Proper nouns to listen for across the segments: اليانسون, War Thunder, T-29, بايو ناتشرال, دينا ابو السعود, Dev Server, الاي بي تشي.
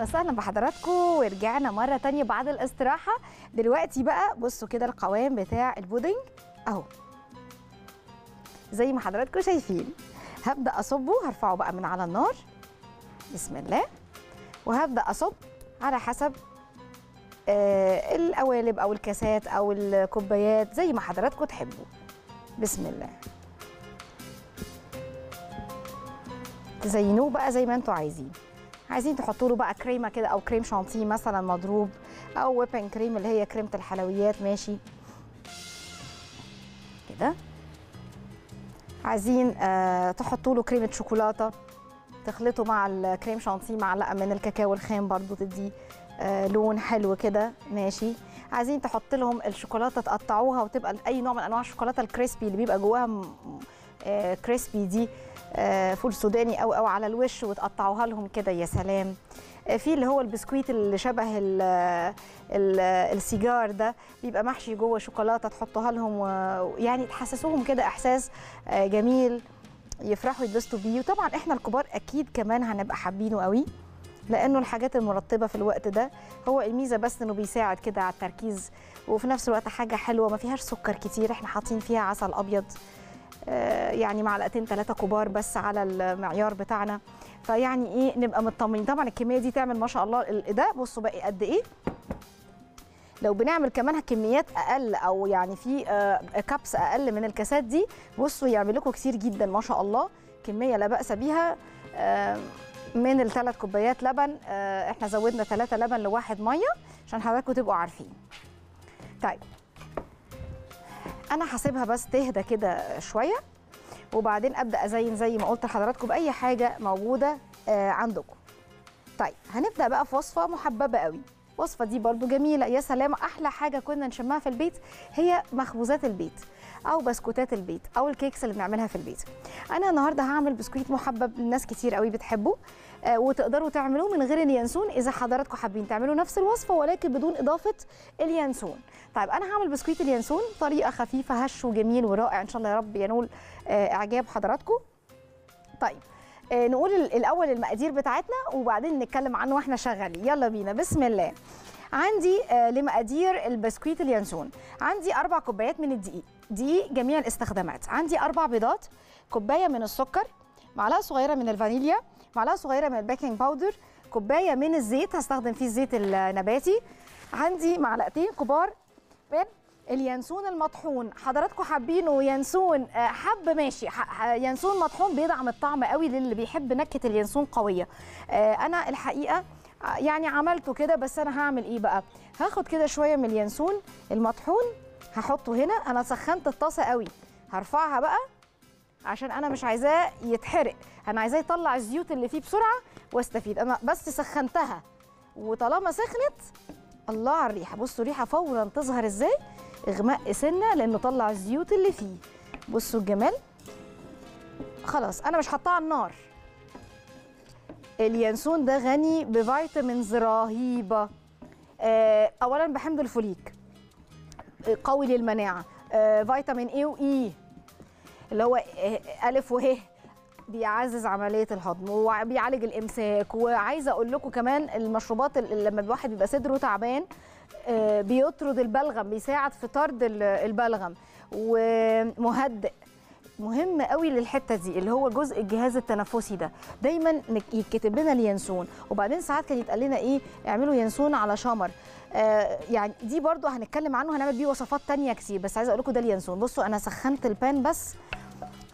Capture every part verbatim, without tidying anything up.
اهلا وسهلا بحضراتكم، ورجعنا مره تانية بعد الاستراحه. دلوقتي بقى بصوا كده القوام بتاع البودنج اهو زي ما حضراتكم شايفين. هبدا اصبه، هرفعه بقى من على النار بسم الله، وهبدا اصب على حسب آه القوالب او الكاسات او الكوبايات زي ما حضراتكم تحبوا. بسم الله، تزينوه بقى زي ما انتوا عايزين. عايزين تحطوا له بقى كريمه كده او كريم شانتيه مثلا مضروب، او ويبن كريم اللي هي كريمه الحلويات، ماشي كده. عايزين آه تحطوا له كريمه شوكولاته، تخلطه مع الكريم شانتيه معلقه من الكاكاو الخام برضو تدي آه لون حلو كده، ماشي. عايزين تحط لهم الشوكولاته تقطعوها، وتبقى اي نوع من انواع الشوكولاته الكريسبي اللي بيبقى جواها آه كريسبي دي، آه فول سوداني او او على الوش، وتقطعوها لهم كده. يا سلام. آه في اللي هو البسكويت اللي شبه ال ال السيجار ده، بيبقى محشي جوه شوكولاته، تحطوها لهم ويعني تحسسوهم كده احساس آه جميل، يفرحوا يتبسطوا بيه. وطبعا احنا الكبار اكيد كمان هنبقى حابينه قوي، لانه الحاجات المرطبه في الوقت ده هو الميزه، بس انه بيساعد كده على التركيز، وفي نفس الوقت حاجه حلوه ما فيهاش سكر كتير. احنا حاطين فيها عسل ابيض يعني معلقتين ثلاثه كبار بس على المعيار بتاعنا، فيعني ايه نبقى مطمنين. طبعا الكميه دي تعمل ما شاء الله ده بصوا بقى قد ايه. لو بنعمل كمان كميات اقل، او يعني في كابس اقل من الكاسات دي، بصوا يعمل لكم كتير جدا ما شاء الله، كميه لا باس بيها من الثلاث كوبايات لبن. احنا زودنا ثلاثه لبن لواحد ميه عشان حضراتكم تبقوا عارفين. طيب انا هسيبها بس تهدى كده شويه، وبعدين ابدا ازين زي ما قلت لحضراتكم باي حاجه موجوده عندكم. طيب هنبدا بقى في وصفه محببه قوي، الوصفه دي برضو جميله. يا سلام، احلى حاجه كنا نشمها في البيت هي مخبوزات البيت، او بسكوتات البيت، او الكيكس اللي بنعملها في البيت. انا النهارده هعمل بسكويت محبب للناس كتير قوي بتحبه، آه وتقدروا تعملوه من غير اليانسون اذا حضراتكم حابين تعملوا نفس الوصفه ولكن بدون اضافه اليانسون. طيب انا هعمل بسكويت اليانسون بطريقه خفيفه هش وجميل ورائع، ان شاء الله يا رب ينول آه اعجاب حضراتكم. طيب آه نقول الاول المقادير بتاعتنا، وبعدين نتكلم عنه واحنا شغالين. يلا بينا، بسم الله. عندي آه لمقادير البسكويت اليانسون، عندي اربع كوبايات من الدقيق، دقيق جميع الاستخدامات. عندي اربع بيضات، كوبايه من السكر، معلقه صغيره من الفانيليا، معلقه صغيره من البيكنج باودر، كوبايه من الزيت هستخدم فيه الزيت النباتي، عندي معلقتين كبار من اليانسون المطحون. حضراتكم حابينه يانسون حب، ماشي، يانسون مطحون بيدعم الطعم قوي للي بيحب نكهه اليانسون قويه. انا الحقيقه يعني عملته كده، بس انا هعمل ايه بقى، هاخد كده شويه من اليانسون المطحون هحطه هنا. انا سخنت الطاسه قوي، هرفعها بقى عشان انا مش عايزاه يتحرق، انا عايزاه يطلع الزيوت اللي فيه بسرعه واستفيد. انا بس سخنتها، وطالما سخنت الله على الريحه. بصوا الريحه فورا تظهر ازاي، اغماء سنه لانه طلع الزيوت اللي فيه. بصوا الجمال. خلاص انا مش حاطاه على النار. اليانسون ده غني بفيتامينز رهيبه، آه اولا بحمض الفوليك قوي للمناعه، آه فيتامين اي واي اللي هو الف وه، بيعزز عمليه الهضم وبيعالج الامساك. وعايزه اقول لكم كمان المشروبات لما الواحد بيبقى صدره تعبان آه بيطرد البلغم، بيساعد في طرد البلغم، ومهدئ مهم قوي للحته دي اللي هو جزء الجهاز التنفسي ده. دايما يتكتب لنا اليانسون، وبعدين ساعات كان يتقال لنا ايه اعملوا يانسون على شمر، آه يعني دي برضو هنتكلم عنه، هنعمل بيه وصفات تانية كتير. بس عايزه اقول لكم ده اليانسون. بصوا انا سخنت البان، بس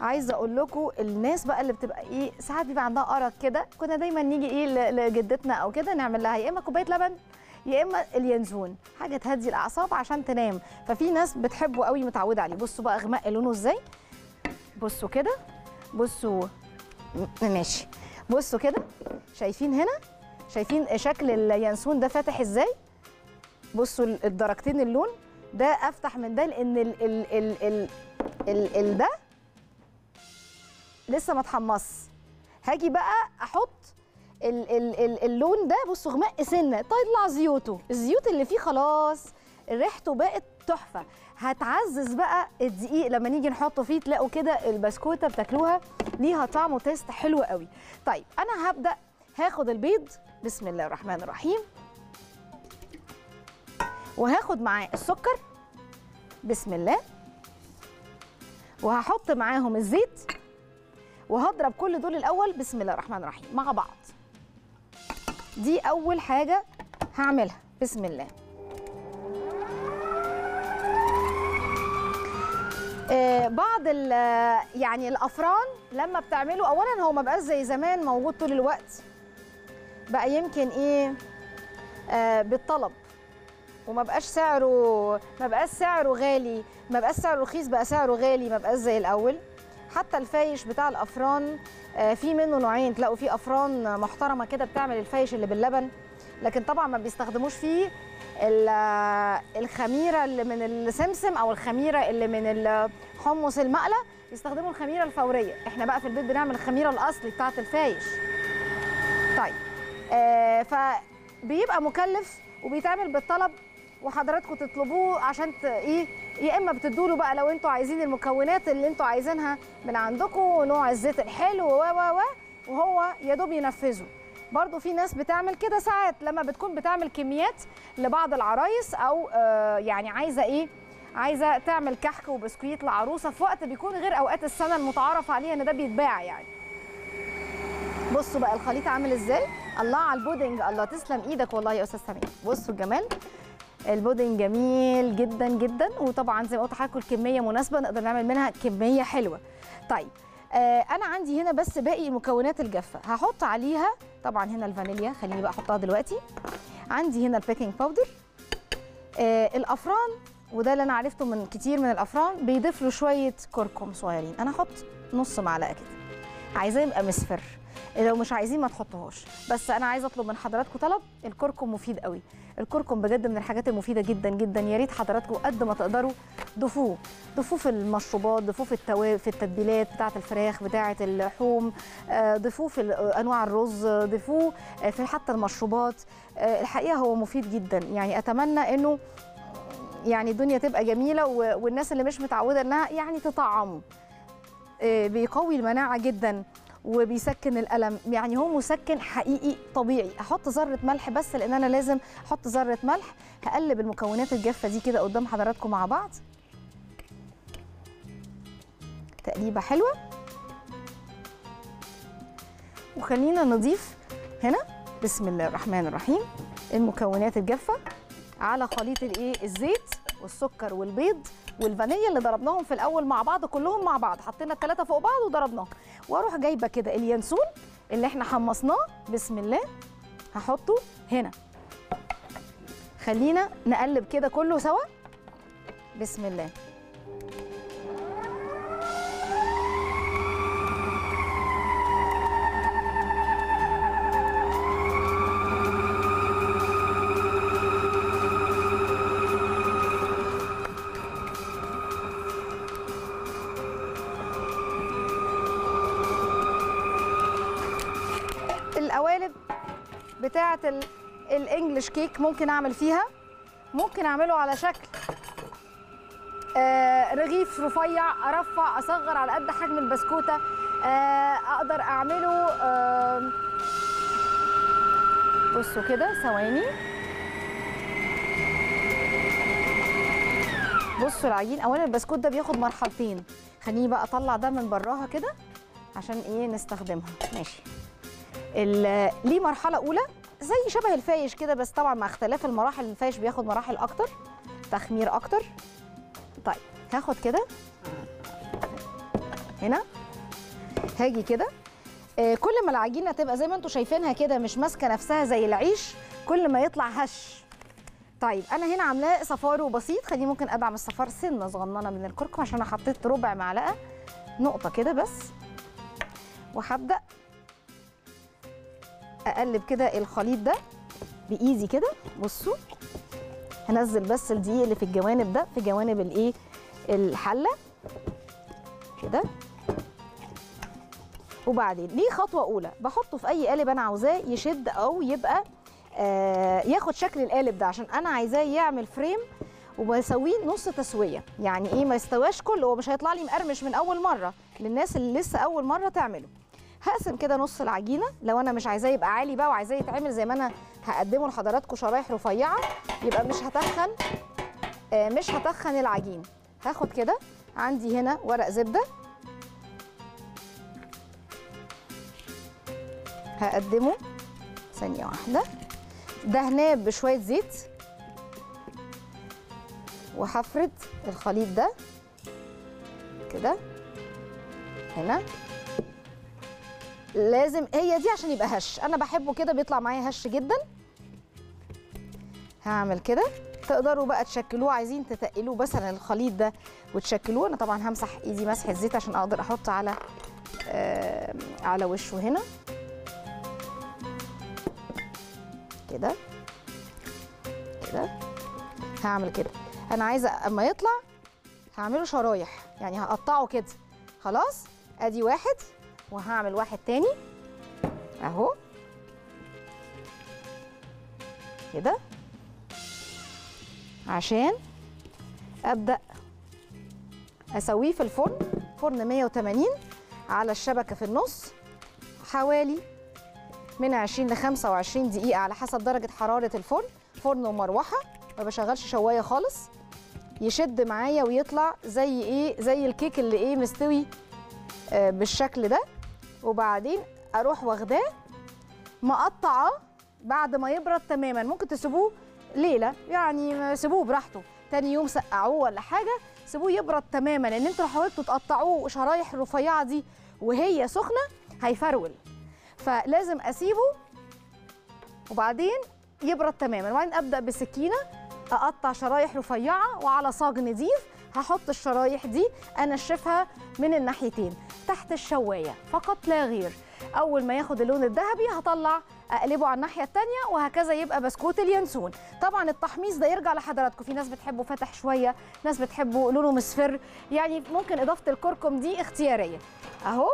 عايزه اقول لكم الناس بقى اللي بتبقى ايه ساعات بيبقى عندها ارق كده، كنا دايما نيجي ايه لجدتنا او كده نعمل لها يا اما كوبايه لبن يا اما اليانسون، حاجه تهدي الاعصاب عشان تنام. ففي ناس بتحبه قوي متعوده عليه. بصوا بقى اغماء لونه ازاي، بصوا كده، بصوا ماشي، بصوا كده شايفين هنا، شايفين شكل اليانسون ده فاتح ازاي. بصوا الدرجتين اللون ده افتح من ده، لان ال ال ال ال ال ال ده لسه ما اتحمصش. هاجي بقى احط ال ال ال اللون ده، بصوا غمق سنه طلع زيوته، الزيوت اللي فيه خلاص ريحته بقت تحفه. هتعزز بقى الدقيق لما نيجي نحطه فيه، تلاقوا كده البسكوته بتاكلوها ليها طعم وتيست حلو قوي. طيب انا هبدا هاخد البيض، بسم الله الرحمن الرحيم، وهاخد معاه السكر، بسم الله، وهحط معاهم الزيت، وهضرب كل دول الأول بسم الله الرحمن الرحيم مع بعض. دي أول حاجة هعملها بسم الله. بعض يعني الأفران لما بتعمله، أولاً هو ما بقاش زي زمان موجود طول الوقت، بقى يمكن إيه آه بالطلب، وما بقاش سعره ما بقاش سعره غالي، ما بقاش سعره رخيص، بقى سعره غالي، ما بقاش زي الأول. حتى الفايش بتاع الأفران آه في منه نوعين، تلاقوا في أفران محترمة كده بتعمل الفايش اللي باللبن، لكن طبعاً ما بيستخدموش فيه الخميره اللي من السمسم او الخميره اللي من الحمص المقلى، يستخدموا الخميره الفوريه. احنا بقى في البيت بنعمل الخميره الاصلي بتاعه الفايش. طيب آه فبيبقى مكلف وبيتعمل بالطلب، وحضراتكم تطلبوه عشان ايه، يا اما بتدوا له بقى لو انتوا عايزين المكونات اللي انتوا عايزينها من عندكم، ونوع الزيت الحلو و و وهو يا دوب ينفذه. برضو في ناس بتعمل كده ساعات لما بتكون بتعمل كميات لبعض العرايس، او آه يعني عايزه ايه، عايزه تعمل كحك وبسكويت لعروسه في وقت بيكون غير اوقات السنه المتعارف عليها ان ده بيتباع. يعني بصوا بقى الخليط عامل ازاي. الله على البودنج، الله تسلم ايدك والله يا استاذ سمير. بصوا الجمال، البودنج جميل جدا جدا، وطبعا زي ما قلت هاكل كميه مناسبه نقدر نعمل منها كميه حلوه. طيب انا عندي هنا بس باقي المكونات الجافه، هحط عليها طبعا هنا الفانيليا، خليني بقى احطها دلوقتي. عندي هنا البيكنج باودر، الافران، وده اللي انا عرفته من كتير من الافران بيضيف له شويه كركم صغيرين، انا هحط نص معلقه كده، عايزاه يبقى مصفر، لو مش عايزين ما تحطوهوش، بس انا عايزه اطلب من حضراتكم طلب. الكركم مفيد قوي، الكركم بجد من الحاجات المفيده جدا جدا، يا ريت حضراتكم قد ما تقدروا ضيفوه، ضيفوه في المشروبات، ضيفوه في التوابل، في التتبيلات بتاعه الفراخ، بتاعه اللحوم، ضيفوه في انواع الرز، ضيفوه في حتى المشروبات. الحقيقه هو مفيد جدا، يعني اتمنى انه يعني الدنيا تبقى جميله، والناس اللي مش متعوده انها يعني تطعمه. بيقوي المناعه جدا وبيسكن الألم، يعني هو مسكن حقيقي طبيعي. هحط ذرة ملح بس، لأن أنا لازم أحط ذرة ملح. هقلب المكونات الجافة دي كده قدام حضراتكم مع بعض، تقليبة حلوة. وخلينا نضيف هنا بسم الله الرحمن الرحيم المكونات الجافة على خليط الإيه؟ الزيت والسكر والبيض والفانيليا اللي ضربناهم في الاول مع بعض، كلهم مع بعض حطينا الثلاثه فوق بعض وضربناهم. واروح جايبه كده اليانسون اللي احنا حمصناه بسم الله، هحطه هنا، خلينا نقلب كده كله سوا بسم الله. القوالب بتاعه الانجليش كيك ممكن اعمل فيها، ممكن اعمله على شكل آه رغيف رفيع، ارفع اصغر على قد حجم البسكوته، آه اقدر اعمله. آه بصوا كده ثواني، بصوا العجين. اولا البسكوت ده بياخد مرحلتين، خليني بقى اطلع ده من براها كده عشان ايه نستخدمها. ماشي، ليه مرحله اولى زي شبه الفايش كده، بس طبعا مع اختلاف المراحل الفايش بياخد مراحل اكتر، تخمير اكتر. طيب هاخد كده هنا، هاجي كده آه كل ما العجينه تبقى زي ما انتم شايفينها كده مش ماسكه نفسها زي العيش، كل ما يطلع هش. طيب انا هنا عاملاه صفاره بسيط، خليني ممكن ادعم الصفار سنه صغننه من الكركم، عشان انا حطيت ربع معلقه نقطه كده بس، وهبدا اقلب كده الخليط ده بايدي كده. بصوا هنزل بس الدقيق اللي في الجوانب ده، في جوانب الايه الحله كده. وبعدين ليه خطوه اولى، بحطه في اي قالب انا عاوزاه يشد او يبقى آه ياخد شكل القالب ده، عشان انا عايزاه يعمل فريم، وبسويه نص تسويه، يعني ايه ما يستواش كله، هو مش هيطلع لي مقرمش من اول مره، للناس اللي لسه اول مره تعمله. هقسم كده نص العجينه. لو انا مش عايزاه يبقى عالي بقى وعايزاه يتعمل زي ما انا هقدمه لحضراتكم شرايح رفيعه، يبقى مش هتخن آه مش هتخن العجين. هاخد كده عندي هنا ورق زبده هقدمه ثانيه واحده، دهناه بشويه زيت وهفرد الخليط ده كده هنا. لازم هي دي عشان يبقى هش، انا بحبه كده بيطلع معايا هش جدا. هعمل كده، تقدروا بقى تشكلوه، عايزين تتقلوه مثلا الخليط ده وتشكلوه. انا طبعا همسح ايدي مسح الزيت عشان اقدر احط على آه على وشه هنا كده كده. هعمل كده، انا عايزه اما يطلع هعمله شرايح، يعني هقطعه كده خلاص. ادي واحد وهعمل واحد تاني اهو كده عشان ابدا اسويه في الفرن. فرن مية وتمانين على الشبكه في النص، حوالي من عشرين ل خمسة وعشرين دقيقه على حسب درجه حراره الفرن. فرن ومروحه، ما بشغلش شوايه خالص. يشد معايا ويطلع زي ايه، زي الكيك اللي ايه مستوي آه بالشكل ده. وبعدين اروح واخداه مقطعه بعد ما يبرد تماما. ممكن تسيبوه ليله، يعني سيبوه براحته، تاني يوم سقعوه ولا حاجه، سيبوه يبرد تماما. لان انتوا لو حاولتوا تقطعوه شرايح رفيعه دي وهي سخنه هيفرول، فلازم اسيبه وبعدين يبرد تماما. وبعدين ابدا بسكينه اقطع شرايح رفيعه، وعلى صاج نظيف هحط الشرايح دي انشفها من الناحيتين تحت الشوايه فقط لا غير. اول ما ياخد اللون الذهبي هطلع اقلبه على الناحيه الثانيه، وهكذا يبقى بسكوت اليانسون. طبعا التحميص ده يرجع لحضراتكم، في ناس بتحبه فاتح شويه، ناس بتحبه لونه مصفر، يعني ممكن اضافه الكركم دي اختياريه اهو.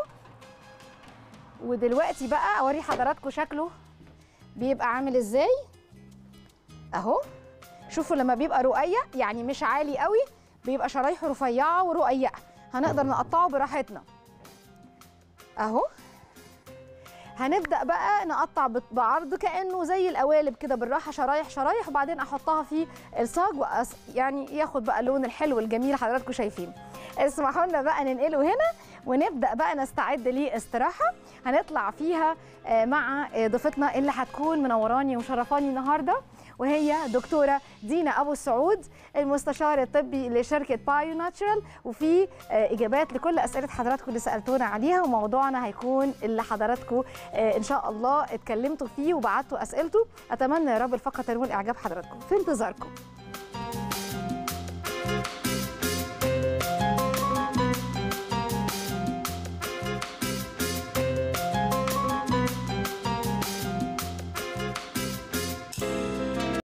ودلوقتي بقى اوري حضراتكم شكله بيبقى عامل ازاي اهو. شوفوا لما بيبقى رقيق، يعني مش عالي قوي، بيبقى شرايحه رفيعه ورقيقه، هنقدر نقطعه براحتنا اهو. هنبدا بقى نقطع بعرض كانه زي القوالب كده بالراحه، شرايح شرايح، وبعدين احطها في الصاج وأص... يعني ياخد بقى اللون الحلو الجميل حضراتكم شايفين. اسمحوا لنا بقى ننقله هنا ونبدا بقى نستعد لاستراحه هنطلع فيها مع ضيفتنا اللي هتكون منوراني ومشرفاني النهارده، وهي دكتوره دينا ابو السعود، المستشار الطبي لشركه بايو ناتشرال. وفي اجابات لكل اسئله حضراتكم اللي سالتونا عليها، وموضوعنا هيكون اللي حضراتكم ان شاء الله اتكلمتوا فيه وبعتوا اسئلته. اتمنى يا رب الفقره تنول اعجاب حضراتكم. في انتظاركم.